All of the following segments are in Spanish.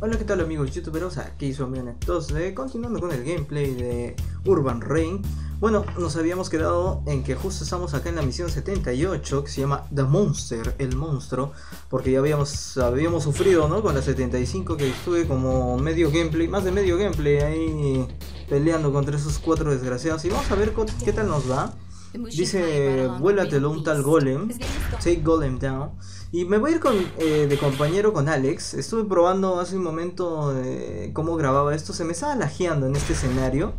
Hola, ¿qué tal amigos youtuberos? Aquí su amigo Nactos, continuando con el gameplay de Urban Reign. Bueno, nos habíamos quedado en que justo estamos acá en la misión 78, que se llama The Monster, el monstruo, porque ya habíamos sufrido, ¿no? Con la 75, que estuve como medio gameplay, más de medio gameplay ahí peleando contra esos cuatro desgraciados. Y vamos a ver qué tal nos va. Dice, vuélatelo un tal Golem, take Golem down. Y me voy a ir de compañero con Alex. Estuve probando hace un momento cómo grababa esto, se me estaba lajeando en este escenario.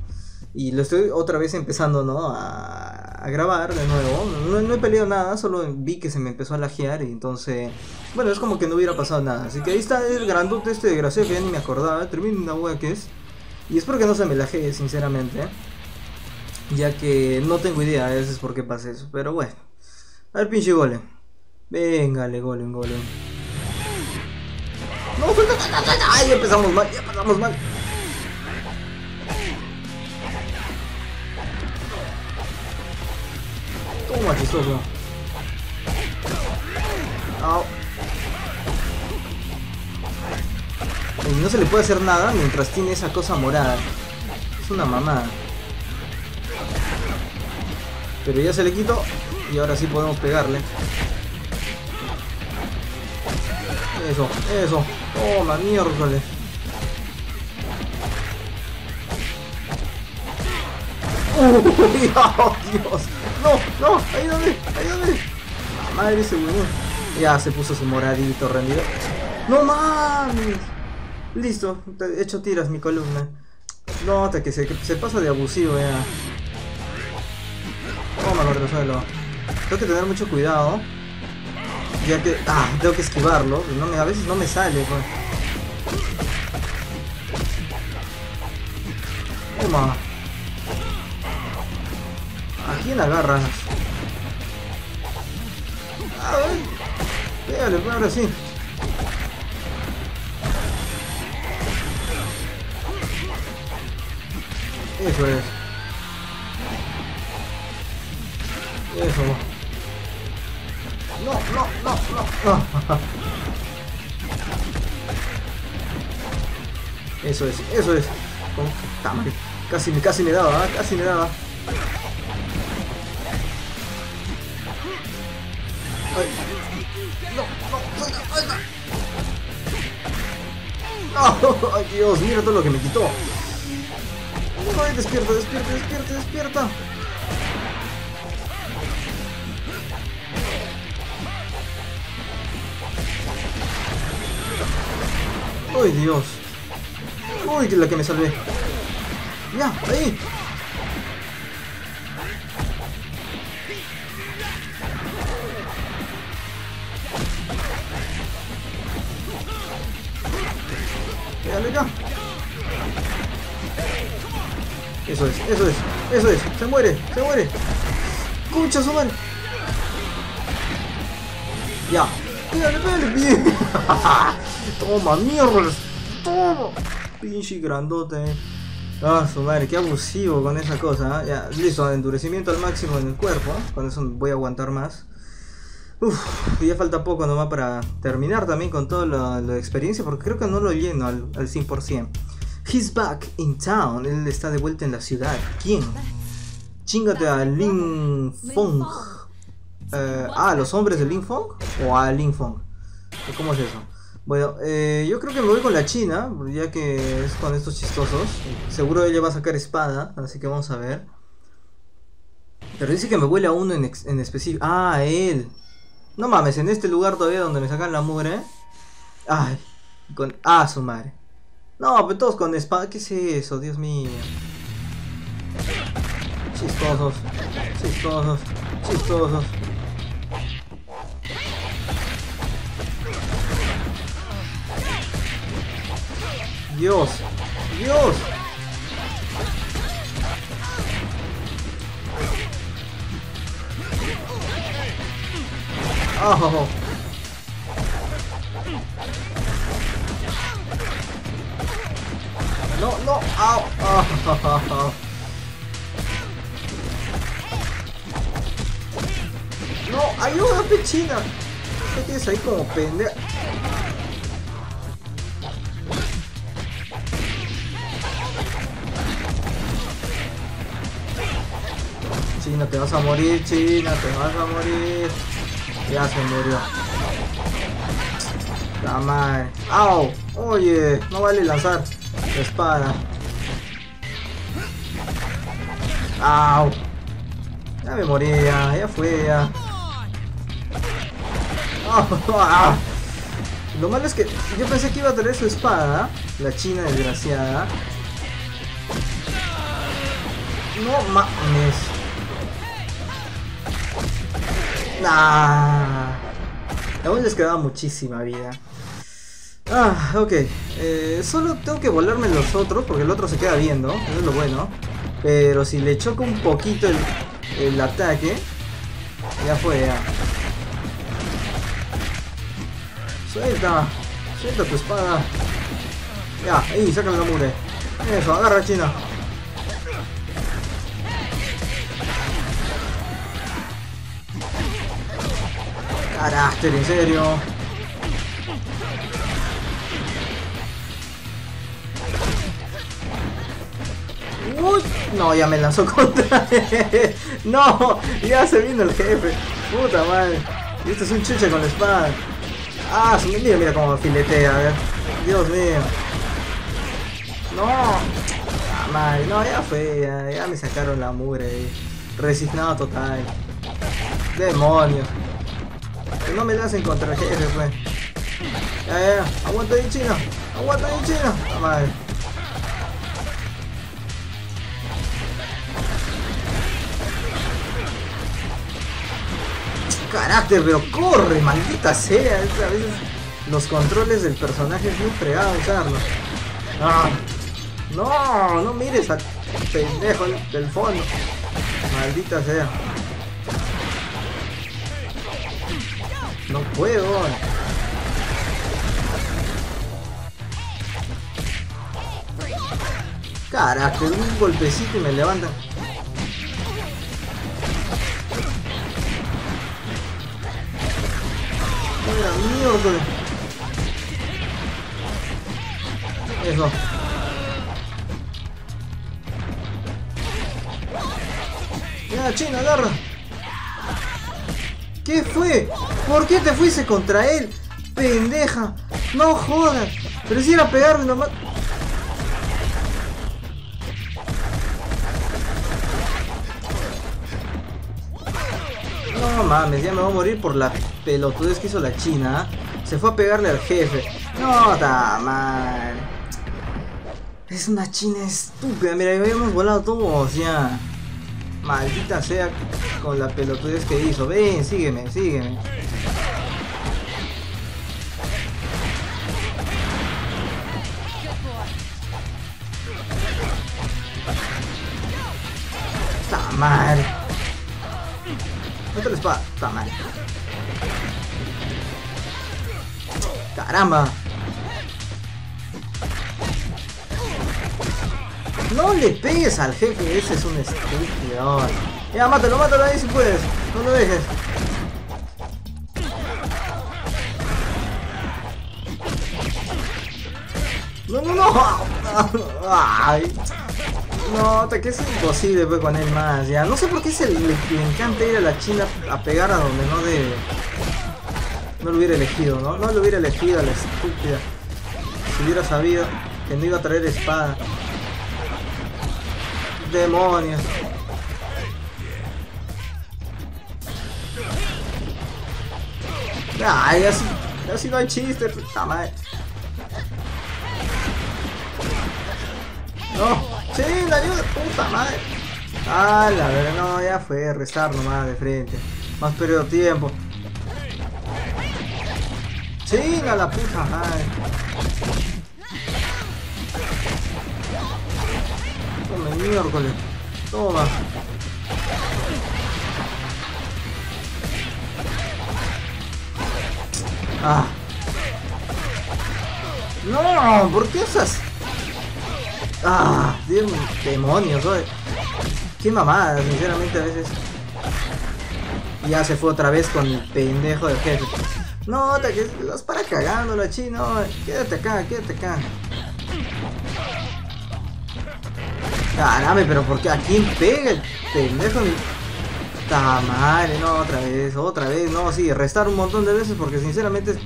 Y lo estoy otra vez empezando, ¿no? A grabar de nuevo. No he peleado nada, solo vi que se me empezó a lajear. Y entonces, bueno, es como que no hubiera pasado nada. Así que ahí está el grandote este desgraciado que ya ni me acordaba. Tremenda hueá que es. Y espero que no se me lajee, sinceramente, ya que no tengo idea a veces por qué pasa eso, pero bueno. A ver, pinche Golem. Véngale, Golem. ¡No, suelta! ¡Ay, empezamos mal! ¡Toma, chistoso! ¡Au! Y no se le puede hacer nada mientras tiene esa cosa morada. Es una mamada. Pero ya se le quitó y ahora sí podemos pegarle. Eso. Toma, miércoles. Uy, oh, Dios. No, ayúdame. La madre se murió. Ya se puso su moradito rendido. No mames. Listo, he hecho tiras mi columna. Nota que se pasa de abusivo, ya. Toma, contra el suelo. Tengo que tener mucho cuidado, ya que... Ah, tengo que esquivarlo. A veces no me sale, pues. Toma. ¿A quién agarras? Ay, pégale, pues, ahora sí. Eso es. Eso. No. Eso es. Casi me daba, Ay. No. Ay, Dios, mira todo lo que me quitó. Ay, despierta. ¡Uy, Dios! ¡Uy, la que me salvé! ¡Ya! ¡Ahí! ¡Pégale ya! Eso es. Se muere. ¡Concha su madre! ¡Ya! ¡Pégale, bien! Toma, mierda. Toma. Pinche grandote. Ah, su madre, qué abusivo con esa cosa, ¿eh? Ya, listo, endurecimiento al máximo en el cuerpo. Con eso voy a aguantar más. Uff, ya falta poco nomás para terminar también con toda la experiencia, porque creo que no lo lleno al 100%. He's back in town. Él está de vuelta en la ciudad. ¿Quién? Chingate a Lin Fong. ¿Los hombres de Lin Fong? ¿O a Lin Fong? ¿Cómo es eso? Bueno, yo creo que me voy con la china, ya que es con estos chistosos. Seguro ella va a sacar espada, así que vamos a ver. Pero dice que me huele a uno en específico. Ah, él. No mames, en este lugar todavía donde me sacan la mugre. Ay, con... Ah, su madre. No, pero todos con espada. ¿Qué es eso? Dios mío. Chistosos. Dios. Oh. No. Au. Oh. No, ayuda, pechina. ¿Qué tienes ahí como pendeja? China, te vas a morir, China, te vas a morir. Ya se murió. La madre. ¡Au! Oye, no vale lanzar espada. ¡Au! Ya me moría, ya fue ya. Oh, lo malo es que yo pensé que iba a tener su espada, la China desgraciada. No mames. Nah. Aún les quedaba muchísima vida. Ah, ok. Solo tengo que volarme los otros porque el otro se queda viendo. Eso es lo bueno. Pero si le choco un poquito el ataque, ya fue ya. Suelta. Suelta tu espada. Ya, ahí, sácale la mure. Eso, agarra China. Carácter, en serio. Uy, no, ya me lanzó contra él. No, ya se vino el jefe. Puta madre. Y esto es un chucha con la espada. Ah, mira, mira cómo filetea. A ver. Dios mío. No. Ah, madre, no, ya fue. Ya me sacaron la mugre ahí. Resignado total. Demonios. Que no me lancen contra el jefe, pues. Ya. Aguanta ahí, China. Aguanta ahí, China. Ah, madre. Carácter, pero corre, maldita sea. A veces los controles del personaje es muy fregado usarlos. Ah, no, no mires al pendejo del fondo. Maldita sea. No puedo. Carácter, un golpecito y me levantan. Mierda. Eso. Ya, China, agarra. ¿Qué fue? ¿Por qué te fuiste contra él? Pendeja. No jodas. Pero si era pegarme nomás. No mames, ya me voy a morir por la pelotudez que hizo la China. Se fue a pegarle al jefe. No, da mal. Es una China estúpida. Mira, habíamos volado todos ya. Maldita sea con la pelotudez que hizo. Ven, sígueme, sígueme. Da mal. Otra espada, está mal. Caramba. No le pegues al jefe, ese es un estúpido. Ya, mátalo, mátalo ahí si puedes. No lo dejes. No, no, no. Ay. No, que es imposible pues, con él más, ya. No sé por qué se le encanta ir a la China a pegar a donde no debe. No lo hubiera elegido, ¿no? No lo hubiera elegido a la estúpida. Si hubiera sabido que no iba a traer espada. Demonios. Ay, así no hay chiste, puta madre. No. Sí, la ayuda, puta madre. Ah, la verdad, no, ya fue rezar nomás de frente. Más periodo de tiempo. Sí, a la puta madre. Toma, miércoles. Toma. Ah. No, ¿por qué esas? Ah, Dios, demonios, oye. Qué mamada, sinceramente a veces. Ya se fue otra vez con el pendejo del jefe. No, te vas para cagándolo, chino. Quédate acá, quédate acá. Carame, pero ¿por qué? ¿A quién pega el pendejo? Puta madre, no, otra vez, no, sí, restar un montón de veces porque sinceramente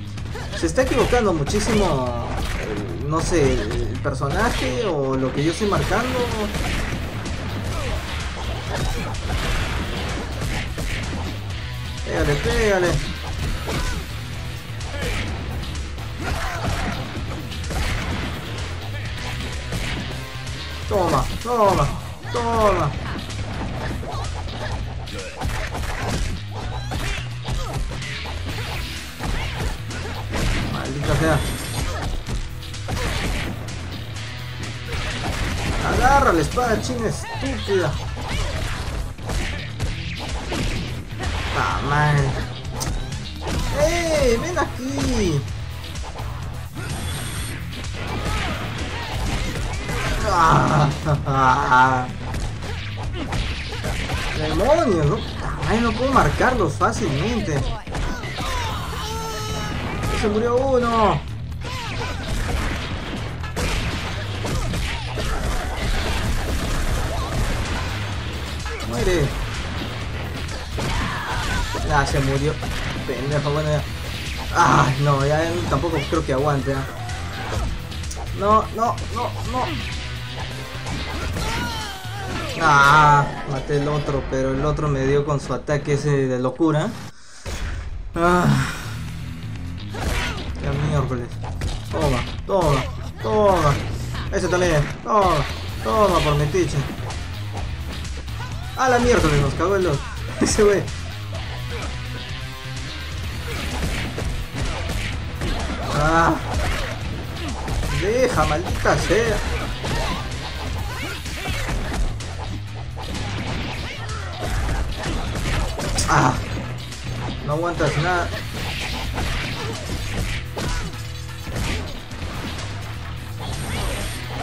se está equivocando muchísimo, no sé, el personaje o lo que yo estoy marcando. Pégale, pégale. Toma, toma, toma. Maldita sea. Agarra la espada, chinga estúpida. Ah, man. ¡Ey! ¡Ven aquí! ¡Ah! ¡Demonios! ¿No? Ay, no puedo marcarlos fácilmente. ¡Se murió uno! ¡Muere! Ah, se murió. Pendejo, bueno ya. Ah, no, ya tampoco creo que aguante. ¿Eh? No. Ah, maté el otro, pero el otro me dio con su ataque ese de locura. Ah. Ya miércoles. Toma, toma, toma. Ese también. Toma, toma por metiche. A la miércoles nos cagó el otro. Ese wey. Ah, deja, maldita sea. Ah, no aguantas nada.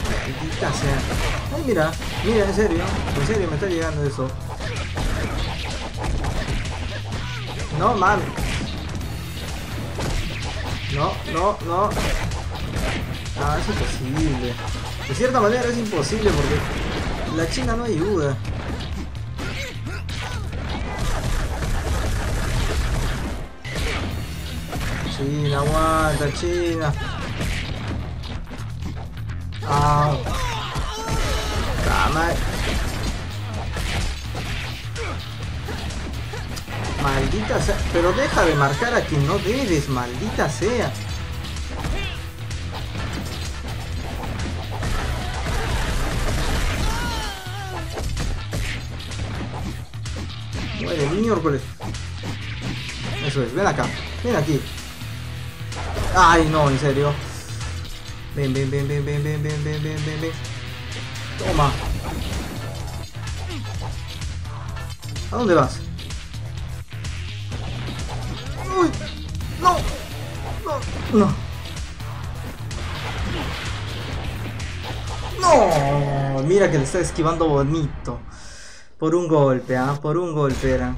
Maldita sea. Ay, mira, mira, en serio me está llegando eso. No mames. No. Ah, es imposible. De cierta manera es imposible porque la china no ayuda. China, aguanta, China. Ah. Maldita sea, pero deja de marcar a quien no debes, maldita sea. Muere, miércoles. Eso es, ven acá, ven aquí. Ay, no, en serio. Ven. Toma. ¿A dónde vas? Uy, no, mira que le está esquivando bonito. Por un golpe, ¿ah? Por un golpe era.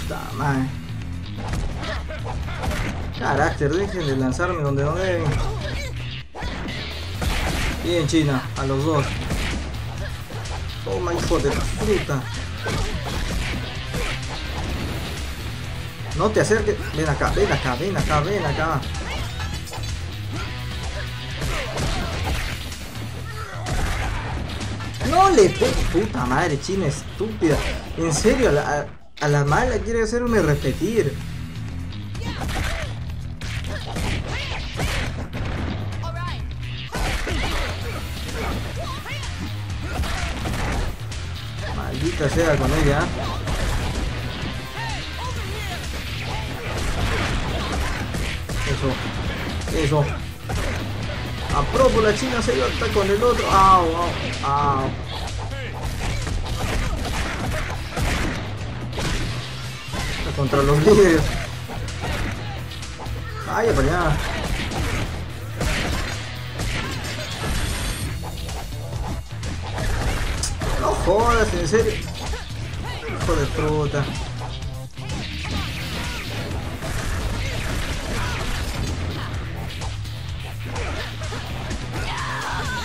Puta madre. Carácter, dejen de lanzarme donde no deben. Bien, China, a los dos. Toma, hijo de puta. No te acerques. Ven acá. No le pegues. Puta madre, China estúpida. En serio, a la mala quiere hacerme repetir. Maldita sea con ella. Eso. A propo la china se iba hasta con el otro. Au. Contra los líderes. Vaya para allá. No jodas, en serio. Hijo de puta.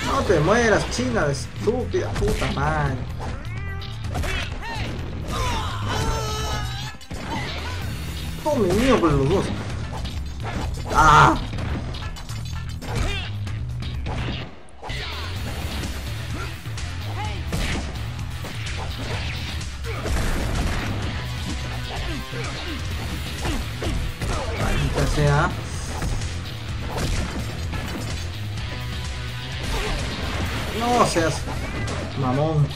No te mueras, China, estúpida, puta madre. Tome mierda los dos. ¡Ah! Maldita sea. No seas mamón.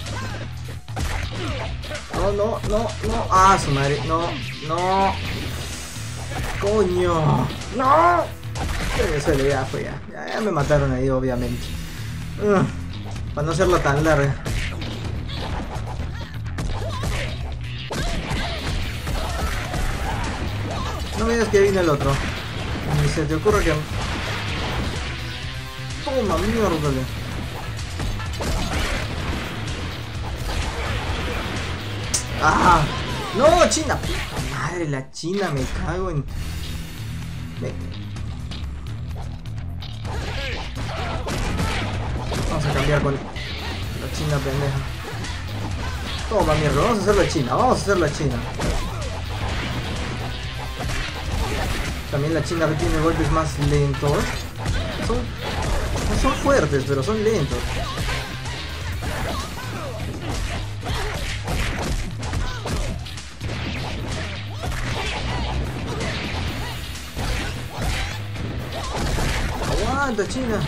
No, no, no, no. Ah, su madre. No, no. Coño. No. Regresale, ya fue, ya. Ya me mataron ahí, obviamente. Para no hacerla tan larga. No me digas que viene el otro. Ni se te ocurre que... Toma, mierda. ¡Ah! ¡No, China! ¡Puta madre, la China! Me cago en... Vamos a cambiar con... La China pendeja. Toma mierda, vamos a hacer la China, vamos a hacer la China. También la China que tiene golpes más lentos. Son... No son fuertes, pero son lentos. China.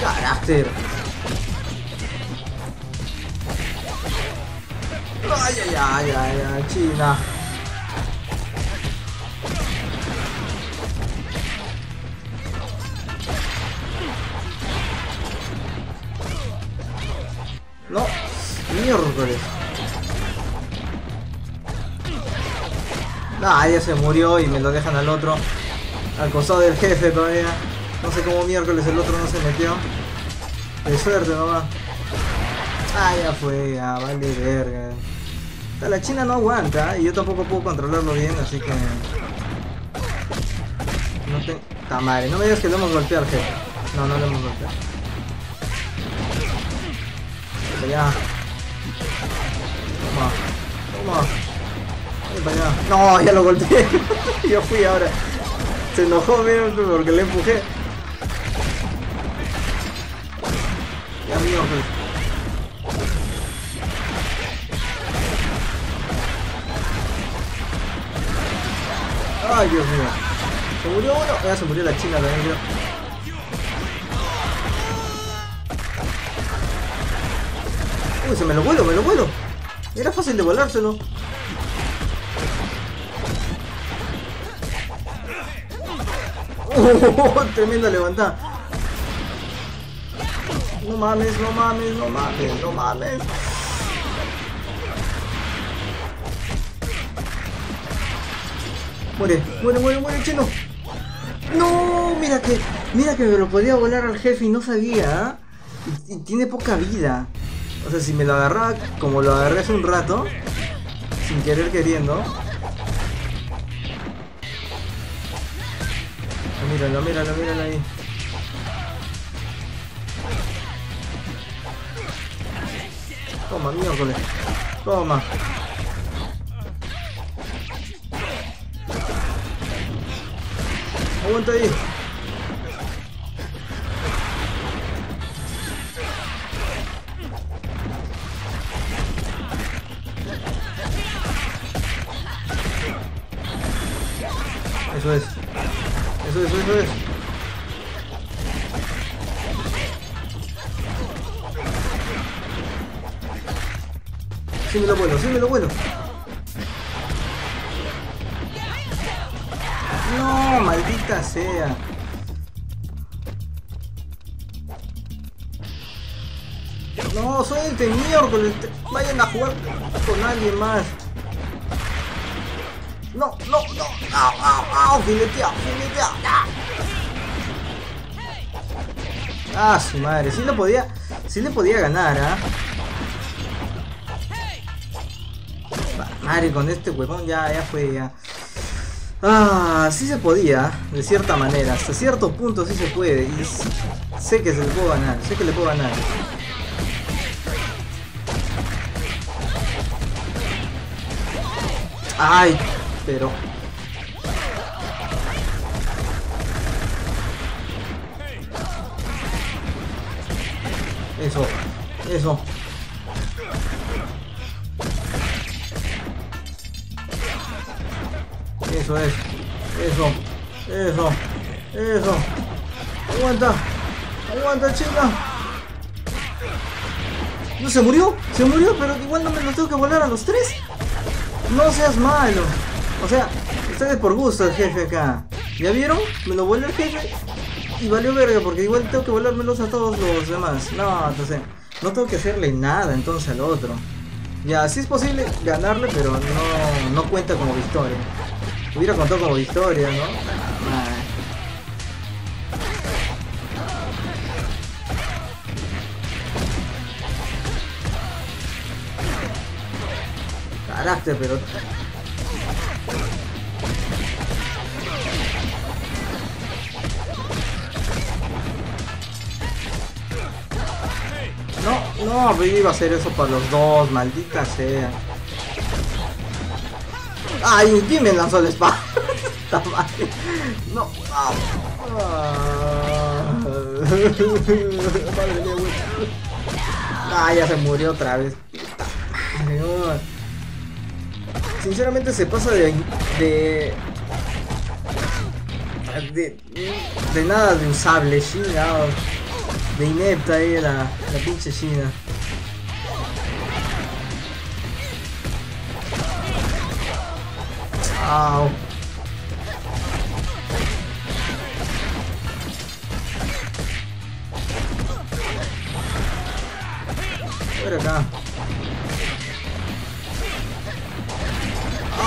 Carácter. Ay, ay, ay, ay, ay, China. No, miércoles. Ah, ya se murió y me lo dejan al otro. Al costado del jefe todavía. No sé cómo miércoles el otro no se metió. De suerte nomás. Ah, ya fue, ya, vale verga. O sea, la China no aguanta y yo tampoco puedo controlarlo bien, así que... No te... Ta madre, no me digas que lo hemos golpeado, jefe. No, no lo hemos golpeado. Para allá. Toma. Toma. No, ya lo golpeé. Yo fui ahora. Se enojó menos porque le empujé. Ya mío. Ay, Dios mío. Se murió uno. Ya se murió la China también. Uy, se me lo vuelo, me lo vuelo. Era fácil de volárselo. Tremenda levantada. No mames, no mames, no mames, no mames. Muere, muere, muere, muere, chino. No, mira que me lo podía volar al jefe y no sabía. Y tiene poca vida. O sea, si me lo agarraba como lo agarré hace un rato, sin querer queriendo. Míralo, míralo, míralo ahí. Toma, miércoles. Toma. Aguanta ahí. Eso es. Eso es. Sí me lo vuelo, No, maldita sea. No, soy el tenior con el... Vayan a jugar con alguien más. No. Au, fileteado. Ah, su madre. Sí le podía ganar, ¿ah? Madre, con este huevón ya fue, ya. Ah, sí se podía, de cierta manera. Hasta cierto punto sí se puede. Y sé que se le puedo ganar, Ay, pero... Eso, eso. Eso es. Eso. Eso. Eso. Aguanta. Aguanta, chica. No, se murió. Se murió, pero igual no me los tengo que volar a los tres. No seas malo. O sea, ustedes por gusto el jefe acá. ¿Ya vieron? Me lo vuelve el jefe. Y valió verga, porque igual tengo que volármelos a todos los demás. No, entonces, no tengo que hacerle nada entonces al otro. Ya, sí es posible ganarle, pero no cuenta como victoria. Hubiera contado como victoria, ¿no? Nah. Carácter, pero... No, iba a hacer eso para los dos, maldita sea. Ay, ¿quién me lanzó el spa? No. Ah, ya se murió otra vez. Sinceramente se pasa de nada de usable, chingado. De inepta ahí la pinche China. Au. Por acá.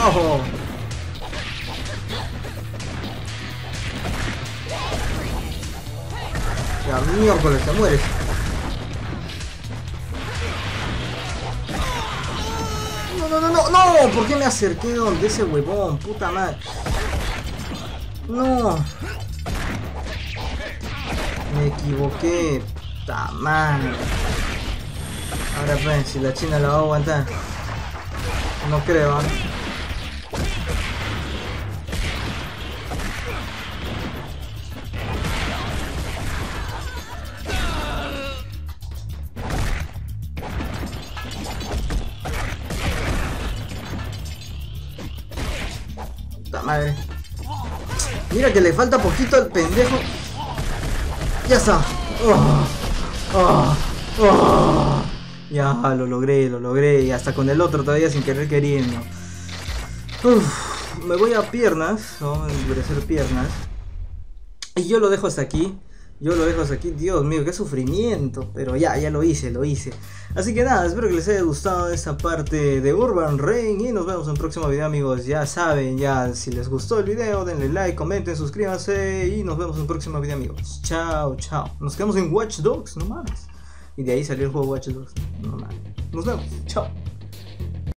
Ojo. Ya, miércoles, te mueres. No, ¿por qué me acerqué donde ese huevón? Puta madre. No. Me equivoqué. Puta madre. Ahora ven, si la China la va a aguantar. No creo, ¿eh? Madre. Mira que le falta poquito al pendejo. Ya está. Ya lo logré. Y hasta con el otro todavía sin querer queriendo. Uf, me voy a piernas. Vamos a endurecer piernas. Y yo lo dejo hasta aquí. Dios mío, qué sufrimiento. Pero ya lo hice. Así que nada, espero que les haya gustado esta parte de Urban Reign. Y nos vemos en el próximo video, amigos. Ya saben, si les gustó el video, denle like, comenten, suscríbanse. Y nos vemos en el próximo video, amigos. Chao, chao. Nos quedamos en Watch Dogs, no mames. Y de ahí salió el juego Watch Dogs. No mames. Nos vemos, chao.